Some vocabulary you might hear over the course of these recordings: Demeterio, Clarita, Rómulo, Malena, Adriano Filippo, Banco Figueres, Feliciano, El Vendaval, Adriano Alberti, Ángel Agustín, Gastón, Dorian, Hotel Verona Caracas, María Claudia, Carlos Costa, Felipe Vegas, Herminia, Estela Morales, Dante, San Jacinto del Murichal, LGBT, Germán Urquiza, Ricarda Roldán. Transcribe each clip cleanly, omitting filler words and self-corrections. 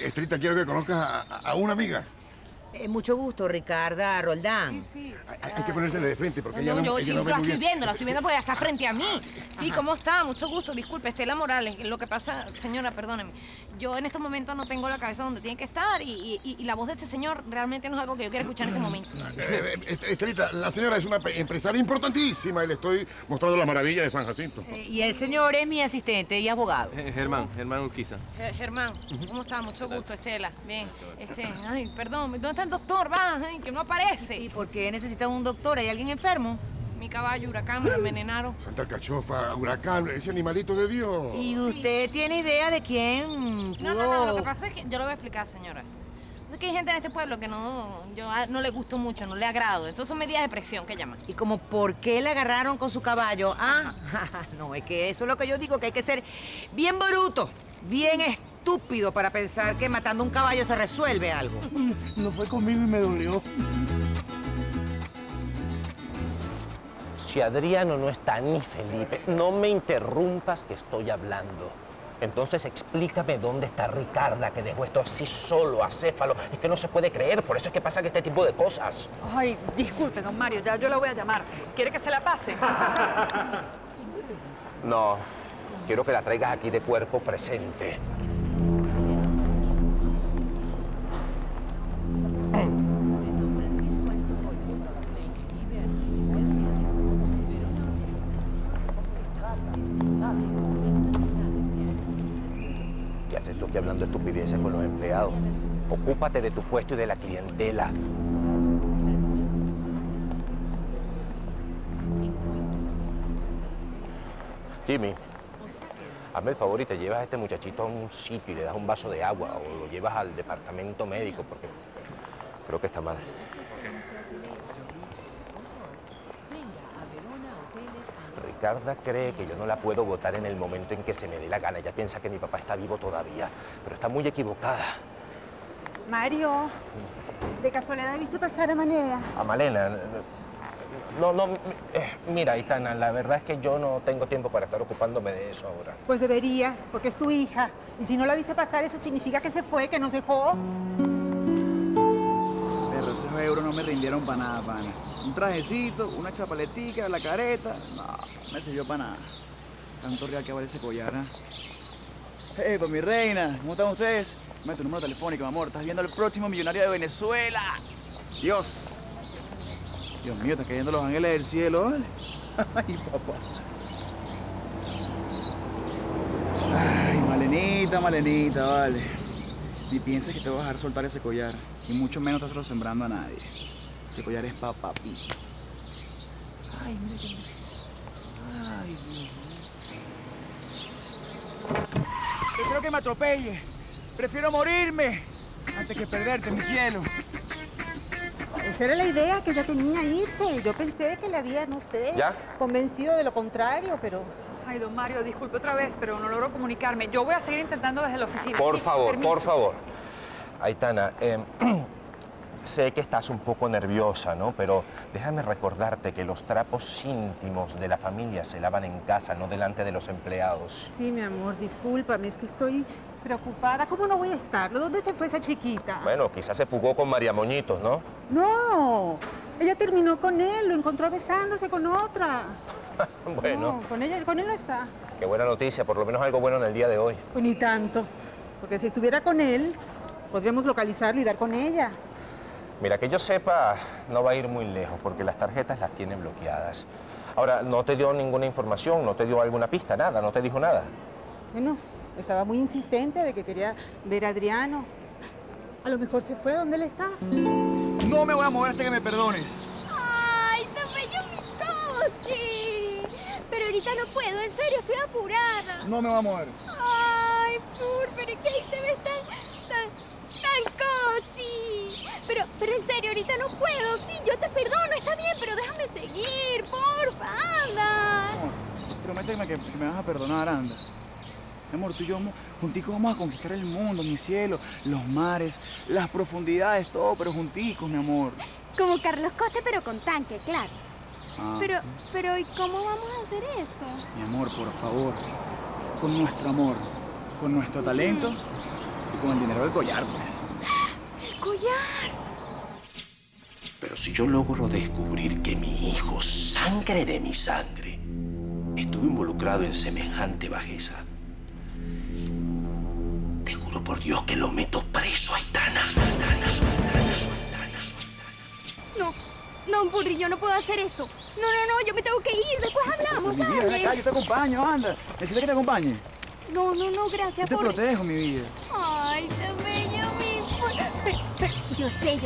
Estrita, quiero que conozcas a una amiga. Mucho gusto, Ricarda Roldán. Sí, sí. Hay que ponérsele de frente porque ella no... la estoy viendo porque ella está frente a mí. Sí, ¿cómo está? Mucho gusto. Disculpe, Estela Morales. Lo que pasa, señora, perdóneme. Yo en estos momentos no tengo la cabeza donde tiene que estar y la voz de este señor realmente no es algo que yo quiera escuchar en este momento. Estelita, la señora es una empresaria importantísima y le estoy mostrando la maravilla de San Jacinto. Y el señor es mi asistente y abogado. Germán Urquiza. Germán, ¿cómo está? Mucho gusto, Estela. Bien. Ay, perdón, ¿dónde está el doctor? Va, que no aparece. ¿Y por qué necesita un doctor? ¿Hay alguien enfermo? Mi caballo, huracán, me envenenaron. Santa Cachofa, huracán, ese animalito de Dios. ¿Y usted tiene idea de quién pudo...? No, lo que pasa es que... Yo lo voy a explicar, señora. Es que hay gente en este pueblo que no le gusto mucho, no le agrado. Entonces son medidas de presión que llaman. ¿Y como por qué le agarraron con su caballo? Ah, no, es que eso es lo que yo digo, que hay que ser bien bruto, bien estúpido para pensar que matando un caballo se resuelve algo. No fue conmigo y me dolió. Si Adriano no está ni Felipe, no me interrumpas que estoy hablando. Entonces explícame dónde está Ricarda, que dejó esto así solo, acéfalo. Es que no se puede creer, por eso es que pasan este tipo de cosas. Ay, disculpe, don Mario, ya yo la voy a llamar. ¿Quiere que se la pase? No, quiero que la traigas aquí de cuerpo presente. ¿Qué haces tú aquí hablando estupideces con los empleados? Ocúpate de tu puesto y de la clientela. Jimmy, hazme el favor y te llevas a este muchachito a un sitio y le das un vaso de agua o lo llevas al departamento médico porque creo que está mal. Ricarda cree que yo no la puedo votar en el momento en que se me dé la gana. Ella piensa que mi papá está vivo todavía, pero está muy equivocada. Mario, ¿de casualidad viste pasar a Malena? ¿A Malena? No, mira, Aitana, la verdad es que yo no tengo tiempo para estar ocupándome de eso ahora. Pues deberías, porque es tu hija. Y si no la viste pasar, eso significa que se fue, que nos dejó. Esos euros no me rindieron para nada, pana. Un trajecito, una chapaletica, la careta... No, me sirvió para nada. Tanto real que vale ese collar, ¿eh? Hey, pues mi reina, ¿cómo están ustedes? Dame tu número telefónico, mi amor. Estás viendo al próximo millonario de Venezuela. Dios. Dios mío, están cayendo los ángeles del cielo, ¿vale? Ay, papá. Ay, Malenita, Malenita, vale. Ni pienses que te vas a dejar soltar ese collar. Y mucho menos estás resembrando a nadie. Ese collar es para papi. Ay, mira que... Ay, Dios. Yo creo que me atropelle. Prefiero morirme antes que perderte, mi cielo. Esa era la idea que ella tenía, irse. Yo pensé que la había, no sé, ¿ya? Convencido de lo contrario, pero... Ay, don Mario, disculpe otra vez, pero no logro comunicarme. Yo voy a seguir intentando desde la oficina. Por favor, por favor. Aitana, sé que estás un poco nerviosa, ¿no? Pero déjame recordarte que los trapos íntimos de la familia se lavan en casa, no delante de los empleados. Sí, mi amor, discúlpame, es que estoy preocupada. ¿Cómo no voy a estarlo? ¿Dónde se fue esa chiquita? Bueno, quizás se fugó con María Moñitos, ¿no? No, ella terminó con él, lo encontró besándose con otra. Bueno. No, con él no está. Qué buena noticia, por lo menos algo bueno en el día de hoy. Pues ni tanto, porque si estuviera con él, podríamos localizarlo y dar con ella. Mira, que yo sepa, no va a ir muy lejos, porque las tarjetas las tienen bloqueadas. Ahora, no te dio ninguna información, no te dio alguna pista, nada, no te dijo nada. Bueno, estaba muy insistente de que quería ver a Adriano. A lo mejor se fue donde él está. No me voy a mover hasta que me perdones. ¡Ay, tan bello mi coche! Pero ahorita no puedo, en serio, estoy apurada. No me va a mover. Ay, Pur, pero es que ahí te ves tan cosi. Pero en serio, ahorita no puedo. Sí, yo te perdono, está bien, pero déjame seguir, porfa, anda. No, prométeme que me vas a perdonar, anda. Mi amor, tú y yo junticos vamos a conquistar el mundo, mi cielo, los mares, las profundidades, todo, pero junticos, mi amor. Como Carlos Costa, pero con tanque, claro. Ah. Pero, ¿y cómo vamos a hacer eso? Mi amor, por favor, con nuestro amor, con nuestro talento Y con el dinero del collar, pues. ¡El collar! Pero si yo logro descubrir que mi hijo, sangre de mi sangre, estuvo involucrado en semejante bajeza, te juro por Dios que lo meto preso a Aitana. No, Pulri, yo no puedo hacer eso. No, yo me tengo que ir, después hablamos, dale. Mi vida, ven acá, yo te acompaño, anda. Necesito que te acompañe. No, gracias, Pulri. Yo te protejo, mi vida. Ay, también yo mismo. Yo sé,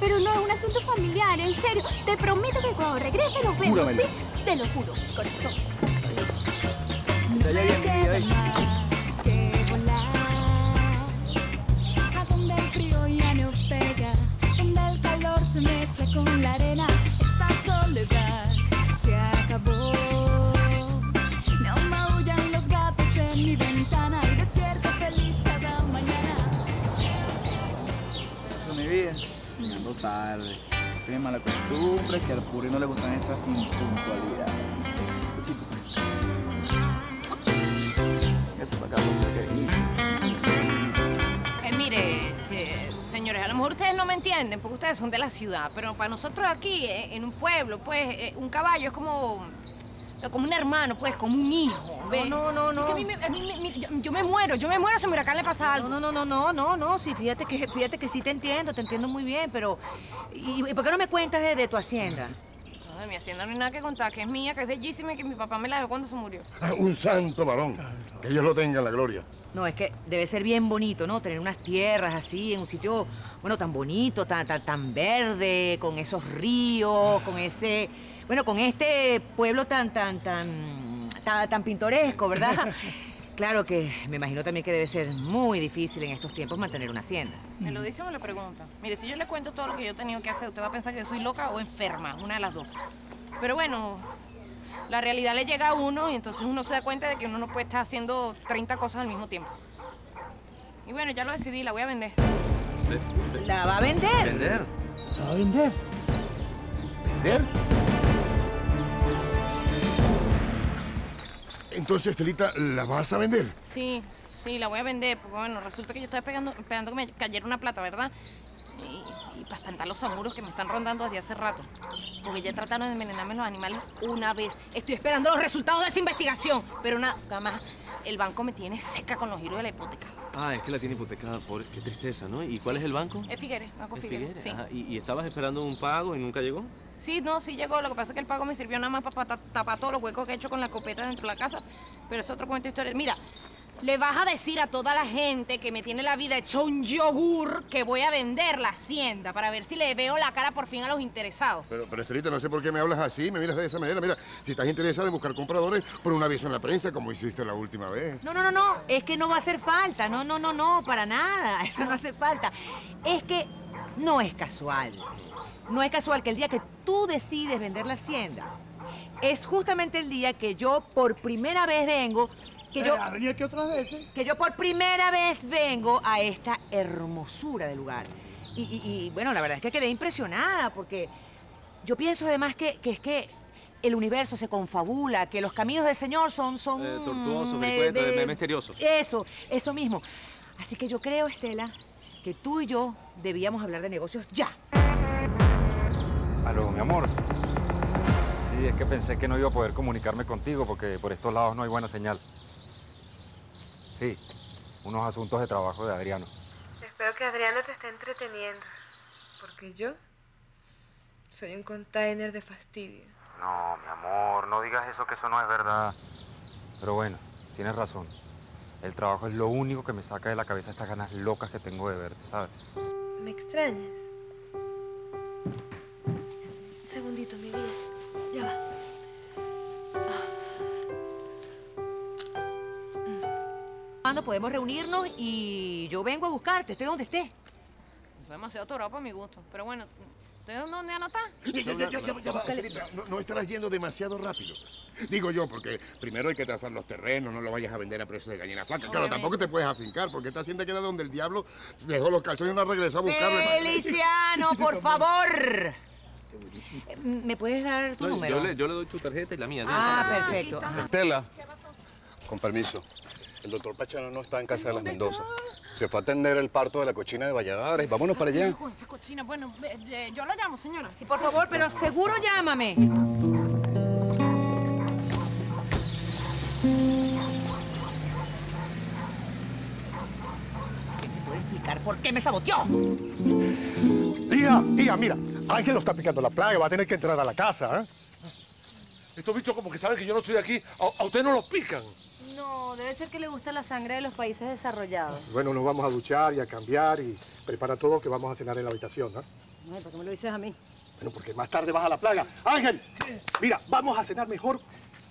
pero no es un asunto familiar, en serio. Te prometo que cuando regrese nos vemos, júramelo. ¿Sí? Te lo juro, corazón. Dale bien, mi vida, se mezcla con la arena, esta soledad se acabó. No maullan los gatos en mi ventana y despierto feliz cada mañana. Eso, mi vida, me ando tarde. Tiene mala costumbre que al Puri no le gustan esas impuntualidades. Sí, eso para acá, porque... mire... Señores, a lo mejor ustedes no me entienden, porque ustedes son de la ciudad, pero para nosotros aquí, en un pueblo, pues, un caballo es como un hermano, pues, como un hijo. ¿Ves? No. Es que yo me muero si Miracán le pasa algo. No, sí, fíjate que sí te entiendo muy bien, pero... ¿Y por qué no me cuentas de tu hacienda? No, de mi hacienda no hay nada que contar, que es mía, que es bellísima y que mi papá me la dejó cuando se murió. Un santo varón. Que Dios lo tenga en la gloria. No, es que debe ser bien bonito, ¿no? Tener unas tierras así, en un sitio, bueno, tan bonito, tan verde, con esos ríos, con ese... Bueno, con este pueblo tan pintoresco, ¿verdad? Claro que me imagino también que debe ser muy difícil en estos tiempos mantener una hacienda. ¿Me lo dice o me lo pregunta? Mire, si yo le cuento todo lo que yo he tenido que hacer, usted va a pensar que yo soy loca o enferma, una de las dos. Pero bueno... La realidad le llega a uno y entonces uno se da cuenta de que uno no puede estar haciendo 30 cosas al mismo tiempo. Y bueno, ya lo decidí, la voy a vender. ¿La va a vender? ¿Vender? ¿La va a vender? ¿Vender? Entonces, Estelita, ¿la vas a vender? Sí, la voy a vender. Porque bueno, resulta que yo estaba esperando que me cayera una plata, ¿verdad? Y para espantar los samuros que me están rondando desde hace rato. Porque ya trataron de envenenarme los animales una vez. Estoy esperando los resultados de esa investigación. Pero nada más, el banco me tiene seca con los giros de la hipoteca. Ah, es que la tiene hipotecada. Qué tristeza, ¿no? ¿Y cuál es el banco? Es Figueres, Banco Figueres. Sí. Ajá. ¿Y estabas esperando un pago y nunca llegó? Sí llegó. Lo que pasa es que el pago me sirvió nada más para tapar todos los huecos que he hecho con la escopeta dentro de la casa. Pero es otro cuento de historia. Mira. Le vas a decir a toda la gente que me tiene la vida hecha un yogur que voy a vender la hacienda para ver si le veo la cara por fin a los interesados. Pero Estelita, no sé por qué me hablas así, me miras de esa manera. Mira, si estás interesada en buscar compradores, pon un aviso en la prensa como hiciste la última vez. No, es que no va a hacer falta. No, para nada. Eso no hace falta. Es que no es casual. No es casual que el día que tú decides vender la hacienda es justamente el día que yo por primera vez vengo... Que yo por primera vez vengo a esta hermosura de lugar. Y bueno, la verdad es que quedé impresionada porque yo pienso además que el universo se confabula, que los caminos del Señor son tortuosos, misteriosos. Eso mismo. Así que yo creo, Estela, que tú y yo debíamos hablar de negocios ya. Aló, mi amor. Sí, es que pensé que no iba a poder comunicarme contigo porque por estos lados no hay buena señal. Sí, unos asuntos de trabajo de Adriano. Espero que Adriano te esté entreteniendo, porque yo soy un container de fastidio. No, mi amor, no digas eso, que eso no es verdad. Pero bueno, tienes razón. El trabajo es lo único que me saca de la cabeza estas ganas locas que tengo de verte, ¿sabes? ¿Me extrañas? Un segundito, mi vida. Ya va. ¿Cuándo podemos reunirnos y yo vengo a buscarte? Esté donde esté. Es demasiado torado para mi gusto, pero bueno, ¿te dónde anotar? No estarás yendo demasiado rápido. Digo yo, porque primero hay que trazar los terrenos, no lo vayas a vender a precios de gallina flaca. Claro, tampoco te puedes afincar, porque esta hacienda queda donde el diablo dejó los calzones y no regresó a buscarlo. ¡Feliciano, por favor! ¿Me puedes dar tu número? Yo le doy tu tarjeta y la mía. Ah, perfecto. Estela, con permiso. El doctor Pachano no está en casa de las Mendoza. Se fue a atender el parto de la cochina de Valladares. Vámonos para allá. Esa cochina, bueno, yo la llamo, señora. Sí, por favor, pero seguro llámame. ¿Por qué me saboteó? Tía, mira, Ángel lo está picando la plaga, va a tener que entrar a la casa, ¿eh? Estos bichos como que saben que yo no soy de aquí, a ustedes no los pican. No, debe ser que le gusta la sangre de los países desarrollados. Bueno, nos vamos a duchar y a cambiar y prepara todo que vamos a cenar en la habitación, ¿no? Ay, ¿por qué me lo dices a mí? Bueno, porque más tarde vas a la plaga. Ángel, mira, vamos a cenar mejor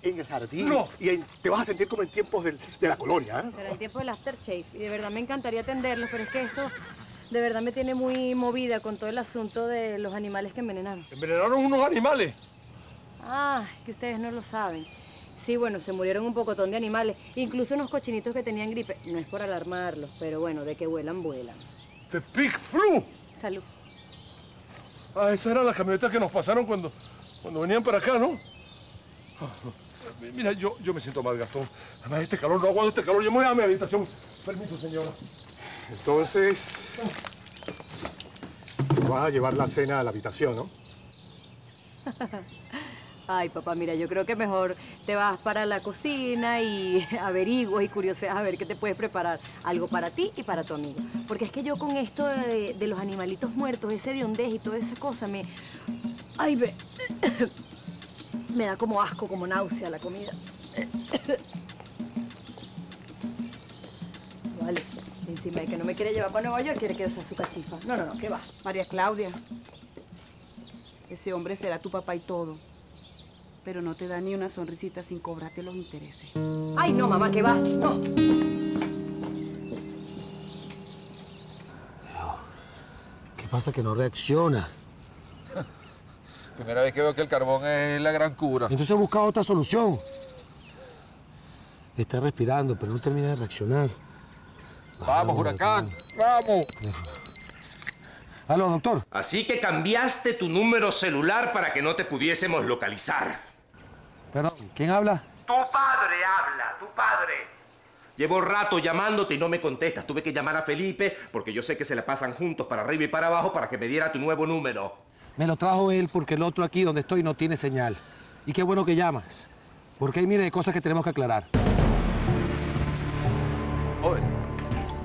en el jardín. No. Y te vas a sentir como en tiempos de la colonia, ¿eh? Será el tiempo del aftershave. Y de verdad me encantaría atenderlos, pero es que esto de verdad me tiene muy movida con todo el asunto de los animales que envenenaron. ¿Envenenaron unos animales? Ah, que ustedes no lo saben. Sí, bueno, se murieron un pocotón de animales. Incluso unos cochinitos que tenían gripe. No es por alarmarlos, pero bueno, de que vuelan, vuelan. ¡The pig flu! Salud. Ah, esas eran las camionetas que nos pasaron cuando venían para acá, ¿no? Mira, yo me siento mal, Gastón. Además, este calor, no aguanto este calor. Yo me voy a mi habitación. Permiso, señora. Entonces, vas a llevar la cena a la habitación, ¿no? Ay, papá, mira, yo creo que mejor te vas para la cocina y averiguas y curioseas a ver qué te puedes preparar. Algo para ti y para tu amigo. Porque es que yo con esto de los animalitos muertos, ese hediondez y toda esa cosa, me... Ay, ve... Me da como asco, como náusea la comida. Vale, encima de que no me quiere llevar para Nueva York, quiere que yo sea su cachifa. No, ¿qué va? María Claudia, ese hombre será tu papá y todo, pero no te da ni una sonrisita sin cobrarte los intereses. Ay, no, mamá, ¿qué va? No. ¿Qué pasa que no reacciona? Primera vez que veo que el carbón es la gran cura. Entonces he buscado otra solución. Está respirando, pero no termina de reaccionar. ¡Vamos, huracán! ¡Vamos! Aló, doctor. Así que cambiaste tu número celular para que no te pudiésemos localizar. Perdón, ¿quién habla? Tu padre habla, tu padre. Llevo rato llamándote y no me contestas. Tuve que llamar a Felipe porque yo sé que se la pasan juntos para arriba y para abajo para que me diera tu nuevo número. Me lo trajo él porque el otro aquí donde estoy no tiene señal. Y qué bueno que llamas, porque hay miles de cosas que tenemos que aclarar. Joven,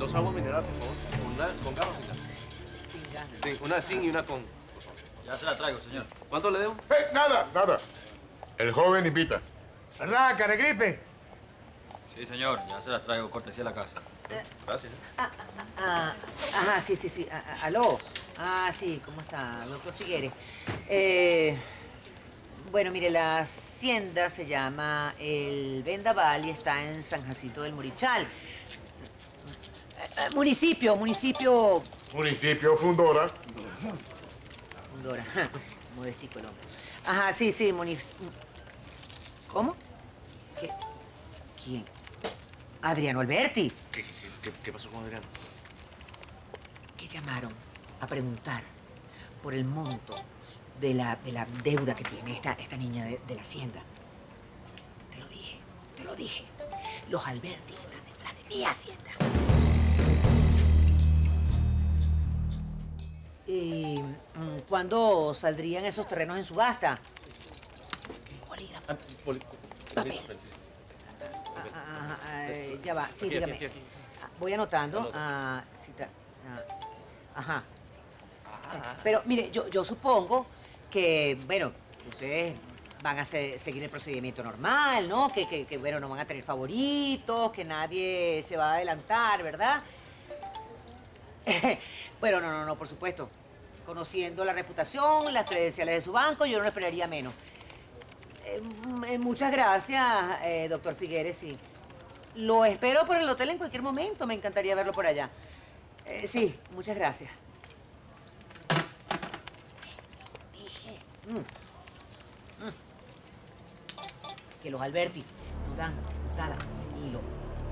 2 aguas minerales, por favor. Una con gas o sin gas. Sin gas. Sí, una sin y una con. Ya se la traigo, señor. ¿Cuánto le debo? Hey, nada. El joven invita. ¿Verdad, Caregripe? Sí, señor. Ya se la traigo, cortesía de la casa. Gracias. Ajá, sí. Aló. Ah, sí, ¿cómo está, doctor Figueres? Bueno, mire, la hacienda se llama El Vendaval y está en San Jacinto del Murichal. Municipio... Municipio Fundora. Fundora, ja, modestico el hombre. Ajá, sí, ¿Cómo? ¿Qué? ¿Quién? Adriano Alberti. ¿Qué pasó con Adriano? ¿Qué llamaron? A preguntar por el monto de la deuda que tiene esta niña de la hacienda. Te lo dije. Los Alberti están detrás de mi hacienda. ¿Y cuándo saldrían esos terrenos en subasta? Bolígrafo. Papel. Ya va, sí, dígame. Aquí. Voy anotando. Ajá. Pero, mire, yo supongo que, bueno, ustedes van a seguir el procedimiento normal, ¿no? Que, bueno, no van a tener favoritos, que nadie se va a adelantar, ¿verdad? Bueno, no, por supuesto. Conociendo la reputación, las credenciales de su banco, yo no esperaría menos. Muchas gracias, doctor Figueres, sí. Lo espero por el hotel en cualquier momento. Me encantaría verlo por allá. Sí, muchas gracias. Lo dije. Que los Alberti nos dan putada sin hilo.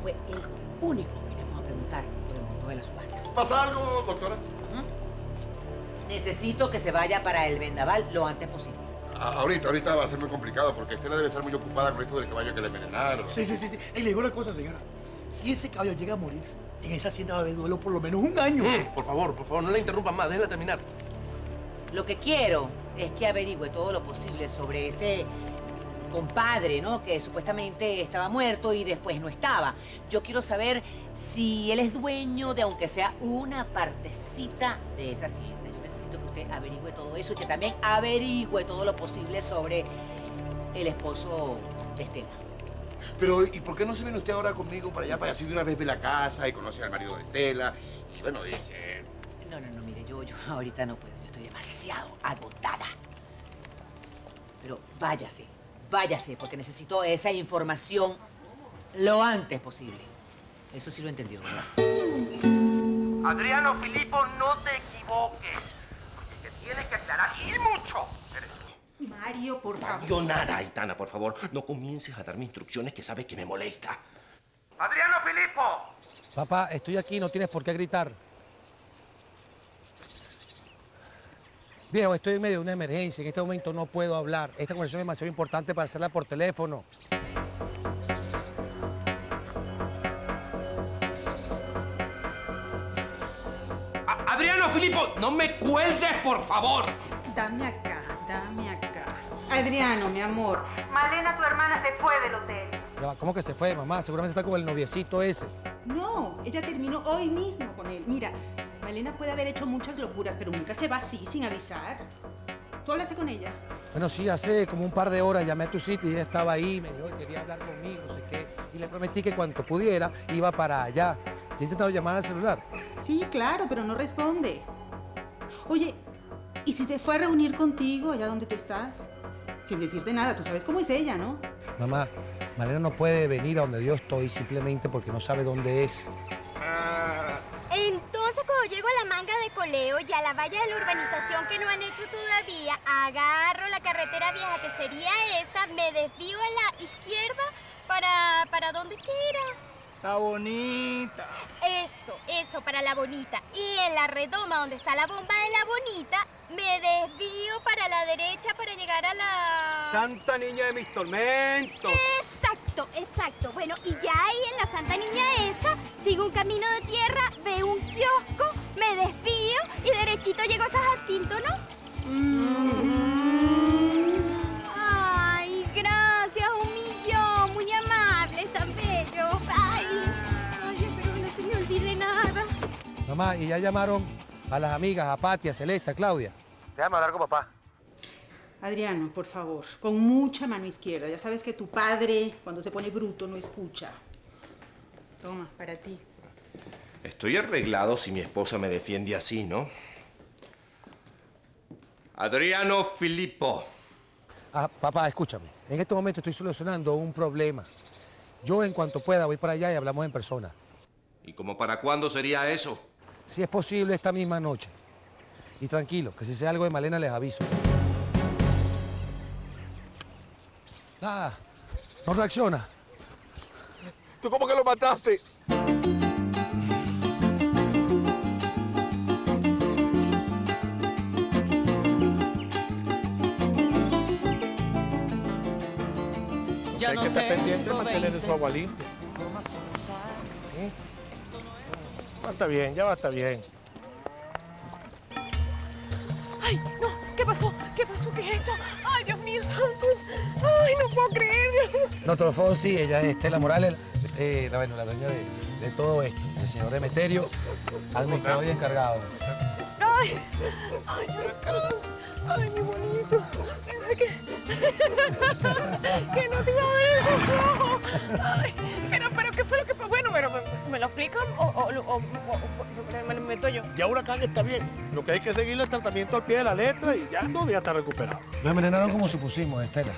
Fue el único que llamó a preguntar por el monto de la subasta. ¿Pasa algo, doctora? Necesito que se vaya para el Vendaval lo antes posible. Ahorita va a ser muy complicado porque Estela debe estar muy ocupada con esto del caballo que le envenenaron. Sí. Y le digo una cosa, señora. Si ese caballo llega a morirse, en esa hacienda va a haber duelo por lo menos un año. Por favor, no la interrumpan más. Déjala terminar. Lo que quiero es que averigüe todo lo posible sobre ese compadre, ¿no? Que supuestamente estaba muerto y después no estaba. Yo quiero saber si él es dueño de, aunque sea una partecita de esa hacienda. Yo necesito que usted averigüe todo eso y que también averigüe todo lo posible sobre el esposo de Estela. Pero, ¿y por qué no se viene usted ahora conmigo para allá, para así de una vez ver la casa y conocer al marido de Estela? Y bueno, dice... No, mire, yo ahorita no puedo. Yo estoy demasiado agotada. Pero váyase, váyase, porque necesito esa información lo antes posible. Eso sí lo entendió, ¿verdad? Adriano Filippo, no te equivoques. Porque te tienes que aclarar y mucho. Mario, por favor. Mario, nada, Aitana, por favor. No comiences a darme instrucciones que sabes que me molesta. ¡Adriano Filippo! Papá, estoy aquí, no tienes por qué gritar. Viejo, estoy en medio de una emergencia. En este momento no puedo hablar. Esta conversación es demasiado importante para hacerla por teléfono. ¡Adriano Filippo! ¡No me cuelgues, por favor! Dame acá, dame acá. Adriano, mi amor. Malena, tu hermana, se fue del hotel. Ya, ¿cómo que se fue, mamá? Seguramente está con el noviecito ese. No, ella terminó hoy mismo con él. Mira, Malena puede haber hecho muchas locuras, pero nunca se va así, sin avisar. ¿Tú hablaste con ella? Bueno, sí, hace como un par de horas llamé a tu sitio y ella estaba ahí. Me dijo que quería hablar conmigo, no sé qué. Y le prometí que cuanto pudiera iba para allá. ¿Ya he intentado llamar al celular? Sí, claro, pero no responde. Oye, ¿y si se fue a reunir contigo allá donde tú estás? Sin decirte nada, tú sabes cómo es ella, ¿no? Mamá, Malena no puede venir a donde yo estoy simplemente porque no sabe dónde es. Entonces, cuando llego a la manga de Coleo y a la valla de la urbanización que no han hecho todavía, agarro la carretera vieja que sería esta, me desvío a la izquierda para dónde quiera. La Bonita. Eso, para La Bonita. Y en la redoma donde está la bomba de La Bonita, me desvío para la derecha para llegar a la... Santa Niña de mis Tormentos. Exacto. Bueno, y ya ahí en la Santa Niña esa, sigo un camino de tierra, veo un kiosco, me desvío y derechito llego a San Jacinto, ¿no? Ay, gracias, un millón, muy amable, tan bello. Mamá, ¿y ya llamaron a las amigas, a Pati, a Celeste, a Claudia? Déjame hablar con papá. Adriano, por favor, con mucha mano izquierda. Ya sabes que tu padre, cuando se pone bruto, no escucha. Toma, para ti. Estoy arreglado si mi esposa me defiende así, ¿no? Adriano Filippo. Ah, papá, escúchame. En este momento estoy solucionando un problema. Yo, en cuanto pueda, voy para allá y hablamos en persona. ¿Y como para cuándo sería eso? Si es posible, esta misma noche. Y tranquilo, que si sea algo de Malena, les aviso. Nada, no reacciona. ¿Tú cómo que lo mataste? Ya no hay que estar pendiente de mantener su agua limpia. ¿Eh? Va a estar bien, ya va a estar bien. ¡Ay, no! ¿Qué pasó? ¿Qué pasó? ¿Qué es esto? ¡Ay, Dios mío santo! ¡Ay, no puedo creerlo! No, Trofón, sí, ella es Estela Morales, la dueña de todo esto. El señor Demeterio, administrador y encargado. ¡Ay, Dios! ¡Ay, mi bonito! Pensé que... ¡Que no te iba a ver! ¡Ay! Pero ¿qué fue lo que pasó? Bueno, pero ¿me lo explican o me lo meto yo? Ya Huracán está bien. Lo que hay que seguir el tratamiento al pie de la letra y ya no, ya está recuperado. Lo envenenaron como supusimos, Estela.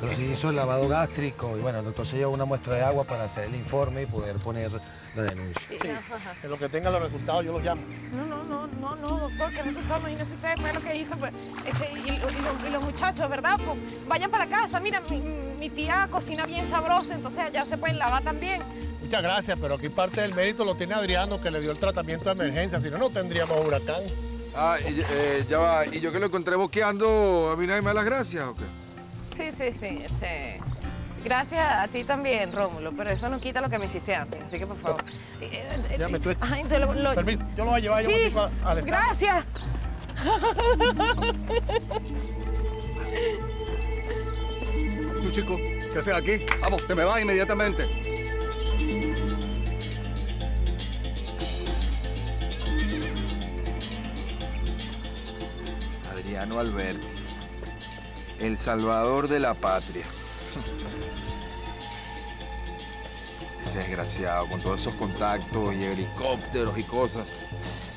Pero se hizo el lavado gástrico y bueno, el doctor se llevó una muestra de agua para hacer el informe y poder poner la denuncia. Sí. En lo que tenga los resultados yo los llamo. No, doctor, que resultado, imagínense ustedes, bueno, que hizo, pues, y los muchachos, ¿verdad? Pues, vayan para casa, mira, mi tía cocina bien sabroso, entonces allá se pueden lavar también. Muchas gracias, pero aquí parte del mérito lo tiene Adriano, que le dio el tratamiento de emergencia, si no, no tendríamos Huracán. Ah, ya va, ¿y yo que lo encontré boqueando, a mí nadie me da las gracias o qué? Sí. Gracias a ti también, Rómulo, pero eso no quita lo que me hiciste antes, así que por favor. Déjame tú esto. Permiso, yo lo voy a llevar, sí, yo contigo al estado. Gracias. Tú, chico, ¿qué haces aquí? Vamos, te me vas inmediatamente. Adriano Alberti, el salvador de la patria. Ese desgraciado, con todos esos contactos y helicópteros y cosas.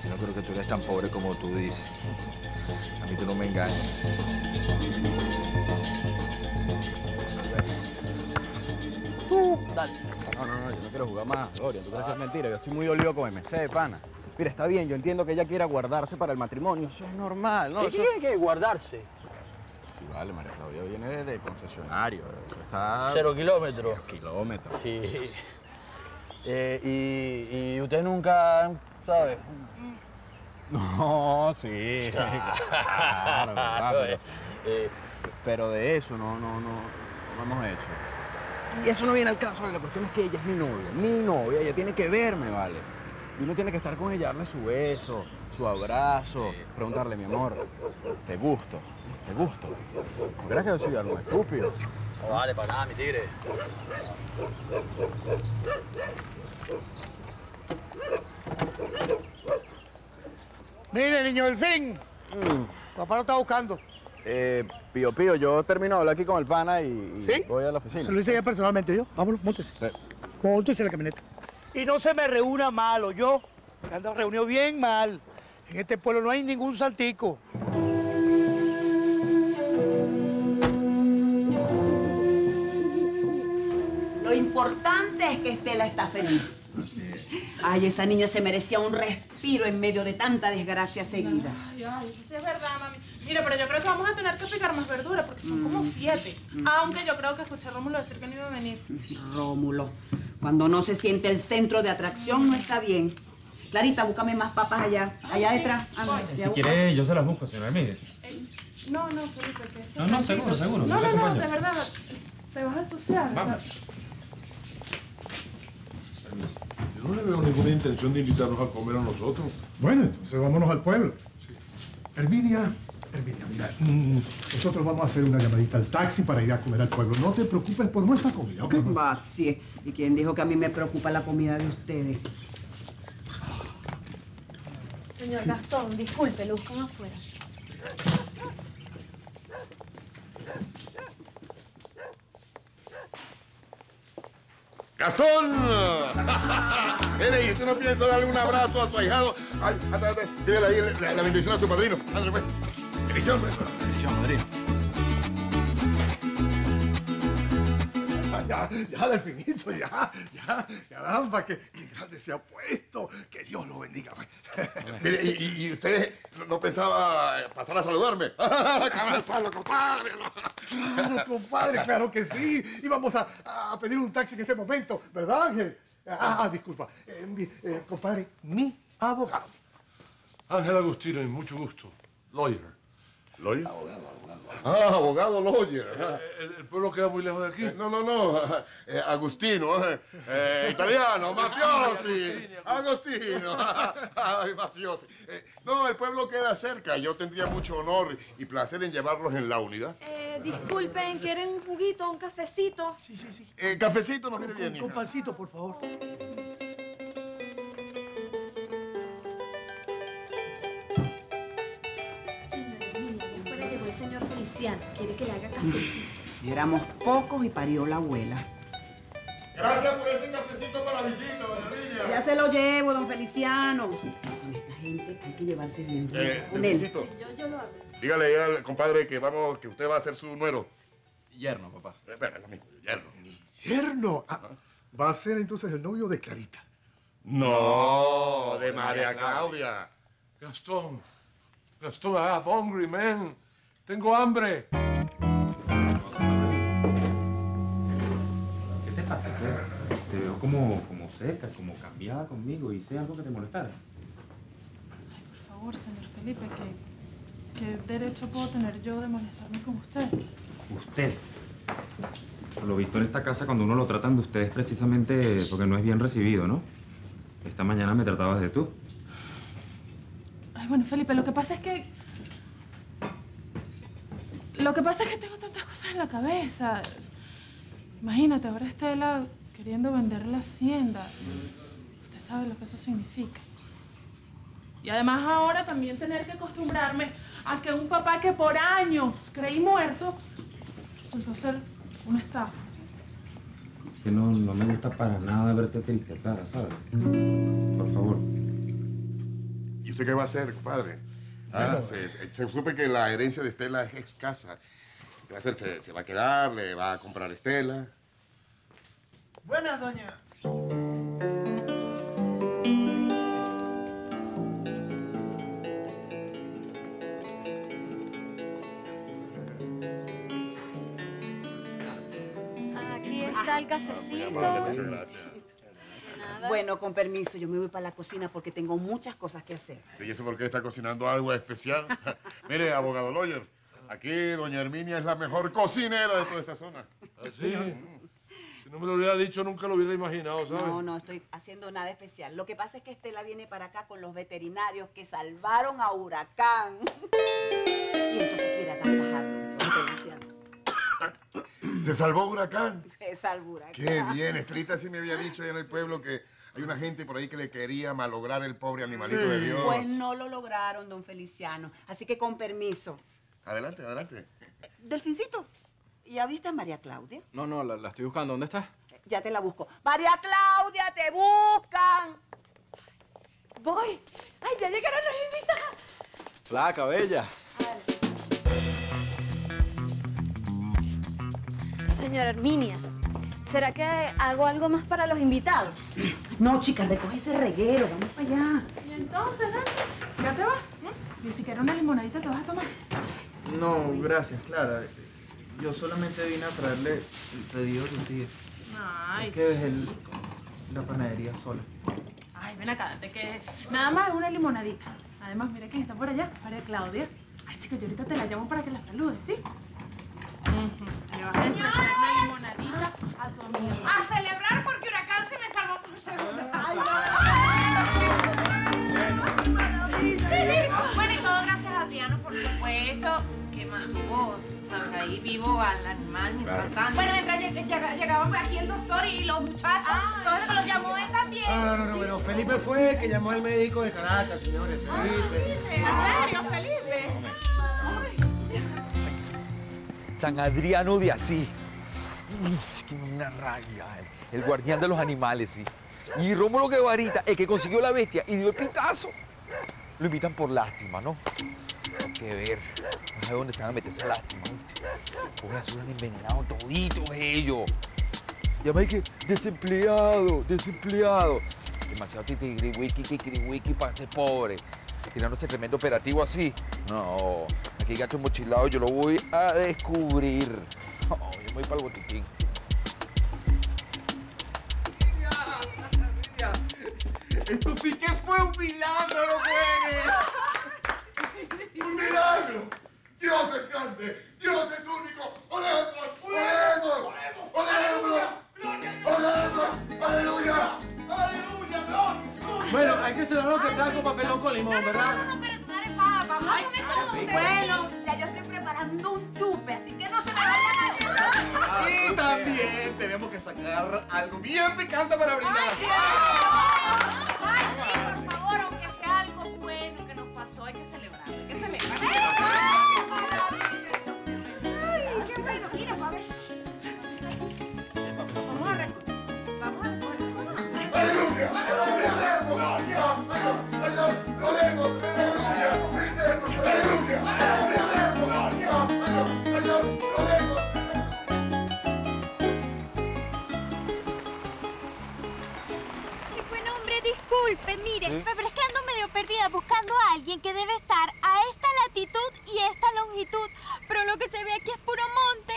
Yo no creo que tú eres tan pobre como tú dices. A mí tú no me engañas. Tú, dale. No, yo no quiero jugar más, Dorian. Tú crees que es mentira. Yo estoy muy dolido con MC, de pana. Mira, está bien, yo entiendo que ella quiera guardarse para el matrimonio. Eso es normal, ¿no? ¿Qué hay que guardarse? Sí, vale, María Claudia viene desde concesionario. Eso está... 0 kilómetros. 0 kilómetros. Sí. Y ustedes nunca, ¿sabes? No, sí. Claro, claro. Pero de eso no hemos hecho. Y eso no viene al caso. La cuestión es que ella es mi novia. Ella tiene que verme, ¿vale? Y uno tiene que estar con ella, darle su beso, su abrazo, preguntarle, mi amor, ¿te gusto? ¿Te gusto? ¿No crees que yo soy algo estúpido? No vale para nada, mi tigre. Mire, niño del fin. Papá lo está buscando. Pío, yo termino de hablar aquí con el pana y ¿sí? Voy a la oficina. Se lo hice ya personalmente yo. Vámonos, móntese. Sí. Móntese la camioneta. Y no se me reúna malo, yo. Me ando reunido bien mal. En este pueblo no hay ningún saltico. Lo importante es que Estela está feliz. Así es. Ay, esa niña se merecía un respiro en medio de tanta desgracia seguida. Ay, eso sí es verdad, mami. Mira, pero yo creo que vamos a tener que picar más verduras porque son como 7. Aunque yo creo que escuché a Rómulo decir que no iba a venir. Rómulo. Cuando no se siente el centro de atracción, no está bien. Clarita, búscame más papas allá detrás. Si quieres, yo se las busco, señora Herminia. No, Felipe, que sí. No, seguro. No, de verdad, te vas a ensuciar. Vamos. Yo no le veo ninguna intención de invitarnos a comer a nosotros. Bueno, entonces vámonos al pueblo. Sí. Herminia, mira, nosotros vamos a hacer una llamadita al taxi para ir a comer al pueblo. No te preocupes por nuestra comida, ¿ok? Va, sí. ¿Y quién dijo que a mí me preocupa la comida de ustedes? Señor Gastón, disculpe, lo buscan afuera. ¡Gastón! Mire, ¿y usted no piensa darle un abrazo a su ahijado? Ay, ándate, dígale ahí la bendición a su padrino. Ándale, pues. Bendición, padrino. Ya, Delfinito, ya. Caramba, qué grande se ha puesto. Que Dios lo bendiga, pues. Mire, ¿y usted no pensaba pasar a saludarme? ¡Abrazarlo, compadre! Claro, compadre, claro que sí. Íbamos a pedir un taxi en este momento, ¿verdad, Ángel? Disculpa. Compadre, mi abogado. Ángel Agustín, mucho gusto. Lawyer. ¿Lawyer? Abogado. Ah, abogado Lawyer. ¿El pueblo queda muy lejos de aquí? No. Agustino. Italiano, mafiosi. Agustino. Ay, mafiosi. No, el pueblo queda cerca. Yo tendría mucho honor y placer en llevarlos en la unidad. Disculpen, ¿quieren un juguito, un cafecito? Sí. Cafecito nos viene bien, hija. Con pancito, por favor. Quiere que le haga cafecito. Y éramos pocos y parió la abuela. Gracias por ese cafecito para la visita, doña Herminia. Ya se lo llevo, don Feliciano. Con esta gente hay que llevarse bien. Con él. Sí, yo lo hago. Dígale al compadre que vamos, que usted va a ser su nuero. Yerno, papá. Espera, lo mismo, yerno. ¿Yerno? Ah, ¿va a ser entonces el novio de Clarita? No, de María Claudia. Gastón, I have hungry man. ¡Tengo hambre! ¿Qué te pasa? Te veo como seca, como cambiada conmigo. ¿Hice algo que te molestara? Ay, por favor, señor Felipe, ¿qué derecho puedo tener yo de molestarme con usted? ¿Usted? Por lo visto en esta casa, cuando uno lo tratan de ustedes, precisamente porque no es bien recibido, ¿no? Esta mañana me tratabas de tú. Ay, bueno, Felipe, lo que pasa es que... Lo que pasa es que tengo tantas cosas en la cabeza. Imagínate, ahora Estela queriendo vender la hacienda. Usted sabe lo que eso significa. Y además ahora también tener que acostumbrarme a que un papá que por años creí muerto resultó ser una estafa. Que no me gusta para nada verte triste, Clara, ¿sabes? Por favor. ¿Y usted qué va a hacer, compadre? Ah, se supe que la herencia de Estela es escasa. ¿Qué va a hacer? ¿Se va a quedar? ¿Le va a comprar Estela? Buenas, doña. Aquí está el cafecito. Muchas gracias. Bueno, con permiso, yo me voy para la cocina porque tengo muchas cosas que hacer. Sí, ¿y eso por qué está cocinando algo especial? Mire, abogado Lawyer, aquí doña Herminia es la mejor cocinera de toda esta zona. ¿Ah, sí? Si no me lo hubiera dicho, nunca lo hubiera imaginado, ¿sabes? No estoy haciendo nada especial. Lo que pasa es que Estela viene para acá con los veterinarios que salvaron a Huracán. Y entonces quiere agasajarlo con Feliciano. ¿Se salvó Huracán? Se salvó Huracán. Qué bien, Estelita sí me había dicho allá en el pueblo que hay una gente por ahí que le quería malograr el pobre animalito de Dios. Pues no lo lograron, don Feliciano. Así que con permiso. Adelante, adelante. Delfincito, ¿ya viste a María Claudia? No, la estoy buscando. ¿Dónde está? Ya te la busco. ¡María Claudia, te buscan! Voy. ¡Ay, ya llegaron los invitados! Placa, bella. Señora Herminia, ¿será que hago algo más para los invitados? No, chicas, recoge ese reguero, vamos para allá. ¿Y entonces, Dante? ¿Ya te vas? ¿Ni siquiera una limonadita te vas a tomar? No, gracias, Clara. Yo solamente vine a traerle el pedido que usted. Ay, que dejé la panadería sola. Ay, ven acá, Dante, que nada más una limonadita. Además, mira quién está por allá, María Claudia. Ay, chicos, yo ahorita te la llamo para que la saludes, ¿sí? Le vas a empezar una limonadita a tu amigo. A celebrar porque Huracán se me salvó por segunda. Bueno, y todo gracias a Adriano, por supuesto, que mantuvo, ¿sabes? Ahí vivo al animal mientras tanto. Bueno, mientras llegaban aquí el doctor y los muchachos, todo lo que los llamó él también. No, pero Felipe fue el que llamó al médico de Caracas, señores. Felipe. ¿En serio, Felipe? San Adriano de Asís. Es que una rabia. El guardián de los animales, sí. Y Rómulo que varita, el que consiguió la bestia y dio el pintazo. Lo invitan por lástima, ¿no? Hay que ver. No sé dónde se van a meter esa lástima. Ahora se han envenenado toditos ellos. Y además que desempleado. Demasiado titirigüiki para ser pobre. Tirando ese tremendo operativo así. No. Aquí gato mochilado, yo lo voy a descubrir. Oh, yo voy para el botiquín. Esto sí que fue un milagro, güey. ¡Un milagro! ¡Dios es grande! ¡Dios es único! ¡Oremos! ¡Oremos! ¡Oremos! ¡Oremos! ¡Aleluya! ¡Aleluya! Bueno, hay que celebrar lo que sea con papelón con limón, ¿verdad? Ay, bueno, ya yo estoy preparando un chupe, así que no se me vaya nadie. Y también tenemos que sacar algo bien picante para brindar. Ay, sí, por favor, aunque sea algo bueno que nos pasó, hay que celebrarlo. Hay que celebrar. Ay, qué bueno. Mira, papá. Mire, pero es que ando medio perdida buscando a alguien que debe estar a esta latitud y esta longitud. Pero lo que se ve aquí es puro monte.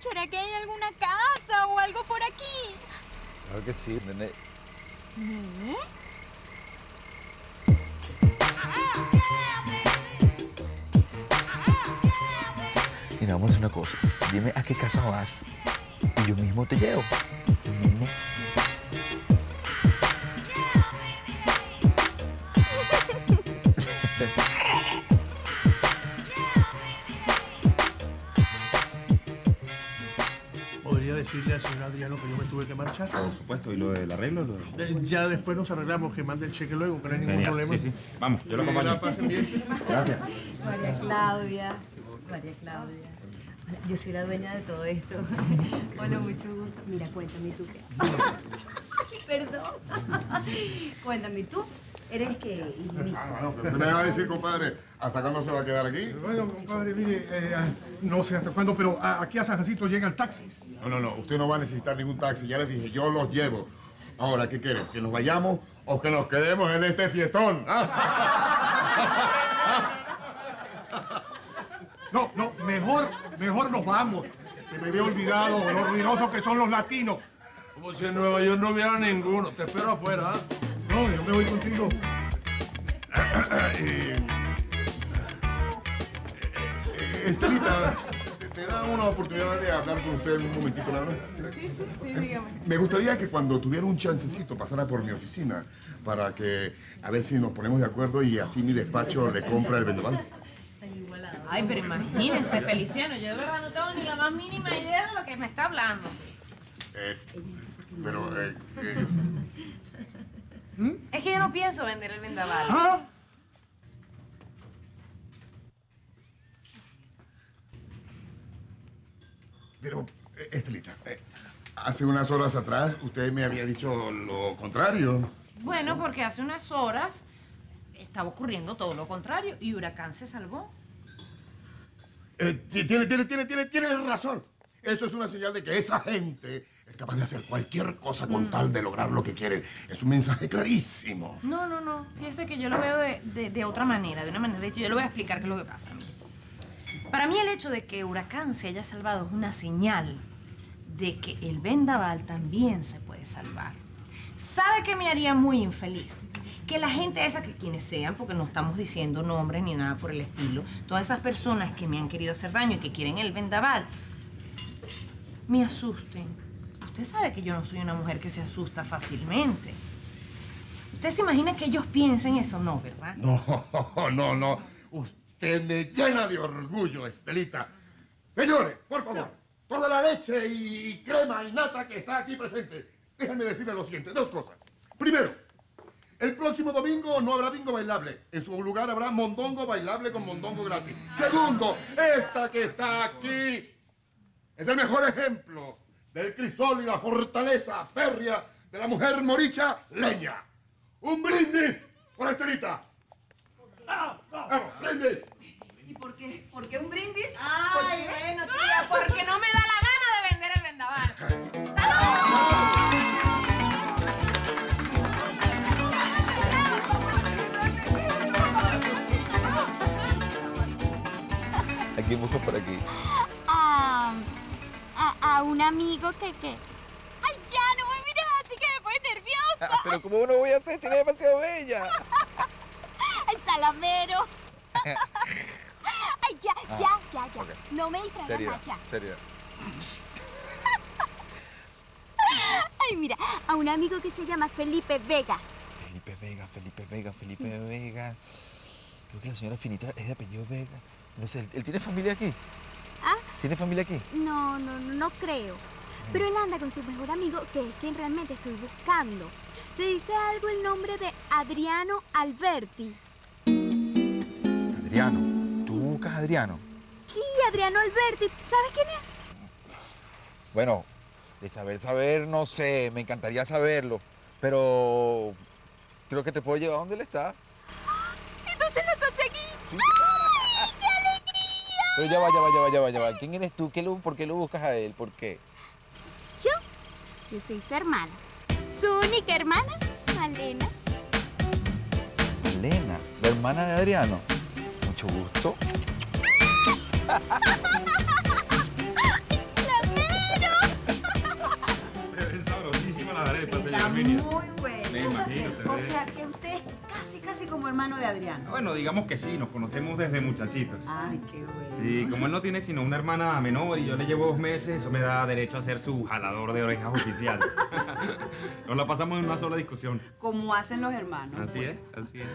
¿Será que hay alguna casa o algo por aquí? Claro que sí, Nene. ¿Nene? Mira, vamos a hacer una cosa. Dime a qué casa vas. y yo mismo te llevo. Decirle al señor Adriano que yo me tuve que marchar. Por supuesto, y lo del arreglo. Ya después nos arreglamos, que mande el cheque luego, que no hay ningún problema. Sí, sí. Vamos, yo lo acompaño. Gracias. María Claudia. Yo soy la dueña de todo esto. Hola, mucho gusto. Mira, cuéntame tú qué. Perdón. Cuéntame tú. ¿Eres qué? ¿Qué me va a decir, compadre? ¿Hasta cuándo se va a quedar aquí? Bueno, compadre, mire, no sé hasta cuándo, pero aquí a San Jacinto llegan taxis. No, usted no va a necesitar ningún taxi, ya les dije, yo los llevo. Ahora, ¿qué quieres? ¿Que nos vayamos o que nos quedemos en este fiestón? No, mejor nos vamos. Se me había olvidado lo ruinosos que son los latinos. Como si en Nueva York no hubiera ninguno. Te espero afuera, ¿eh? No, yo me voy contigo. Estelita, ¿te da una oportunidad de hablar con usted en un momentito nada más? Sí, dígame. Me gustaría que cuando tuviera un chancecito pasara por mi oficina para que a ver si nos ponemos de acuerdo y así mi despacho le compra el vendaval. Ay, pero imagínense, Feliciano, yo de verdad no tengo ni la más mínima idea de lo que me está hablando. Es que yo no pienso vender el vendaval. ¿Ah? Pero, Estelita, hace unas horas atrás usted me había dicho lo contrario. Bueno, porque hace unas horas estaba ocurriendo todo lo contrario y Huracán se salvó. Tiene razón. Eso es una señal de que esa gente es capaz de hacer cualquier cosa con tal de lograr lo que quieren. Es un mensaje clarísimo. No. Fíjese que yo lo veo de otra manera, de una manera. Yo le voy a explicar qué es lo que pasa. Para mí el hecho de que Huracán se haya salvado es una señal de que el vendaval también se puede salvar. ¿Sabe qué me haría muy infeliz? Que la gente esa, que quienes sean, porque no estamos diciendo nombres ni nada por el estilo, todas esas personas que me han querido hacer daño y que quieren el vendaval, me asusten. Usted sabe que yo no soy una mujer que se asusta fácilmente. ¿Usted se imagina que ellos piensen eso? No, ¿verdad? No. Usted me llena de orgullo, Estelita. Señores, por favor, toda la leche y crema y nata que está aquí presente, déjenme decirles lo siguiente, dos cosas. Primero, el próximo domingo no habrá bingo bailable. En su lugar habrá mondongo bailable con mondongo gratis. Segundo, esta que está aquí es el mejor ejemplo del crisol y la fortaleza férrea de la mujer moricha leña. ¡Un brindis por Estelita! ¡Vamos, brindis! ¿Y por qué un brindis? Ay, bueno, tía, porque no me da la gana de vender el vendaval. ¡Salud! ¿Quién busca por aquí? A un amigo que... ¡Ay, ya! ¡No me mires así que me pones nerviosa! ¿Pero cómo no voy a hacer? ¡Si eres demasiado bella! ¡Ay, salamero! ¡Ay, ya! Okay. No me distraigas más, ya. Seriedad. Ay, mira, a un amigo que se llama Felipe Vegas. Felipe Vegas. Creo que la señora Finita es de apellido Vega. No sé, ¿él tiene familia aquí? ¿Ah? ¿Tiene familia aquí? No creo. Pero él anda con su mejor amigo, que es quien realmente estoy buscando. ¿Te dice algo el nombre de Adriano Alberti? ¿Adriano? ¿Tú buscas a Adriano? Sí, Adriano Alberti. ¿Sabes quién es? Bueno, de saber, no sé. Me encantaría saberlo. Pero creo que te puedo llevar donde él está. ¡Entonces lo conseguí! ¿Sí? Pero ya va. ¿Quién eres tú? ¿Por qué lo buscas a él? ¿Por qué? Yo soy su hermana. Su única hermana, Malena. Malena, la hermana de Adriano. Mucho gusto. Se ven sabrosísimas las arepas, señora Herminia. Muy buena. Me imagino. O sea que usted es Casi como hermano de Adriano. Bueno, digamos que sí, nos conocemos desde muchachitos. Ay, qué bueno. Sí, como él no tiene sino una hermana menor y yo le llevo 2 meses, eso me da derecho a ser su jalador de orejas oficial. Nos la pasamos en una sola discusión. Como hacen los hermanos. Así es, así es.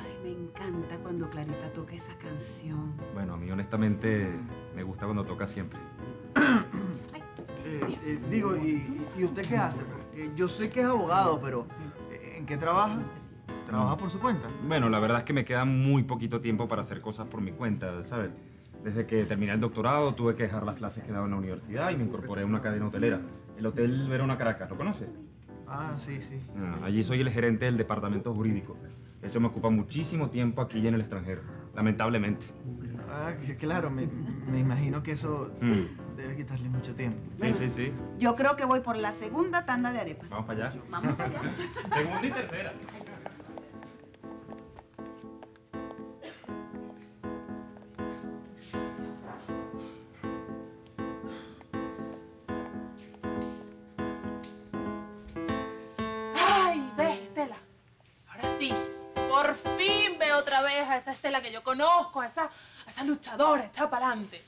Ay, me encanta cuando Clarita toca esa canción. Bueno, a mí honestamente me gusta cuando toca siempre. Ay, digo, ¿y usted qué hace? Yo sé que es abogado, pero... ¿En qué trabaja? ¿Trabaja por su cuenta? Bueno, la verdad es que me queda muy poquito tiempo para hacer cosas por mi cuenta, ¿sabes? Desde que terminé el doctorado tuve que dejar las clases que daba en la universidad y me incorporé a una cadena hotelera. El Hotel Verona Caracas, ¿lo conoce? Ah, sí, sí. Ah, allí soy el gerente del departamento jurídico. Eso me ocupa muchísimo tiempo aquí y en el extranjero, lamentablemente. Ah, claro, me imagino que eso debe quitarle mucho tiempo. Sí, sí, sí. Yo creo que voy por la segunda tanda de arepas. Vamos para allá. Vamos para allá. Segunda y tercera. Ay, ve, Estela. Ahora sí, por fin veo otra vez a esa Estela que yo conozco, a esa luchadora, echada para adelante.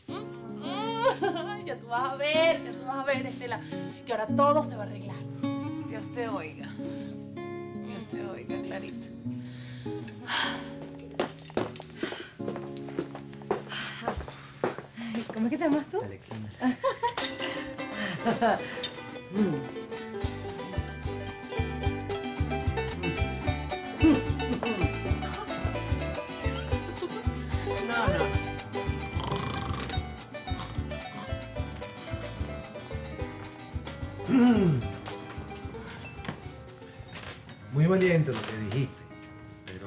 Ya tú vas a ver, Estela, que ahora todo se va a arreglar. Dios te oiga. Dios te oiga, Clarita. ¿Cómo es que te llamas tú? Alexandra. Muy valiente lo que dijiste, pero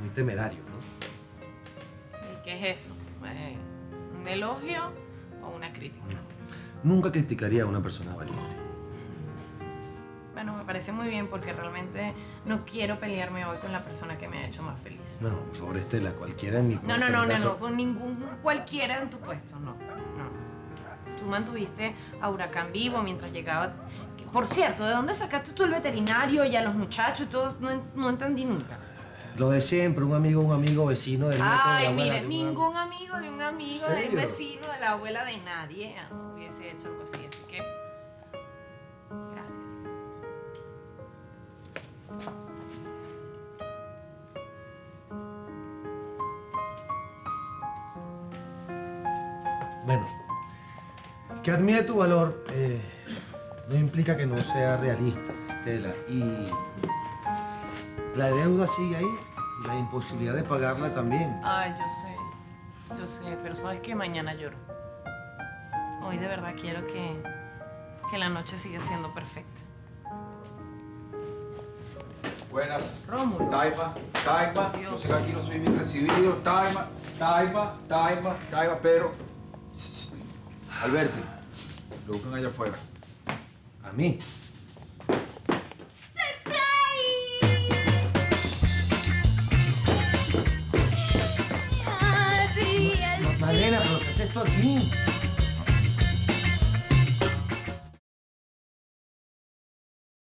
muy temerario, ¿no? ¿Y qué es eso? ¿Un elogio o una crítica? No. Nunca criticaría a una persona valiente. Bueno, me parece muy bien porque realmente no quiero pelearme hoy con la persona que me ha hecho más feliz. No, por favor, Estela, cualquiera en mi puesto. No, con ningún cualquiera en tu puesto, no. Tú mantuviste a Huracán vivo mientras llegaba... Por cierto, ¿de dónde sacaste tú el veterinario y a los muchachos y todos? No entendí nunca. Lo de siempre, un amigo vecino del nieto de la abuela. Ay, mire, ningún amigo de un amigo del vecino de la abuela de nadie hubiese hecho algo así, así que... Gracias. Bueno. Que admire tu valor no implica que no sea realista, Estela. Y la deuda sigue ahí, y la imposibilidad de pagarla también. Ay, yo sé, pero sabes que mañana lloro. Hoy de verdad quiero que la noche siga siendo perfecta. Buenas. Rómulo. Taipa. Yo sé que aquí no soy bien recibido. Taipa, pero... Alberti, lo buscan allá afuera. ¿A mí? ¡Surprise! ¡Adrián! Malena, ¿pero qué haces tú aquí?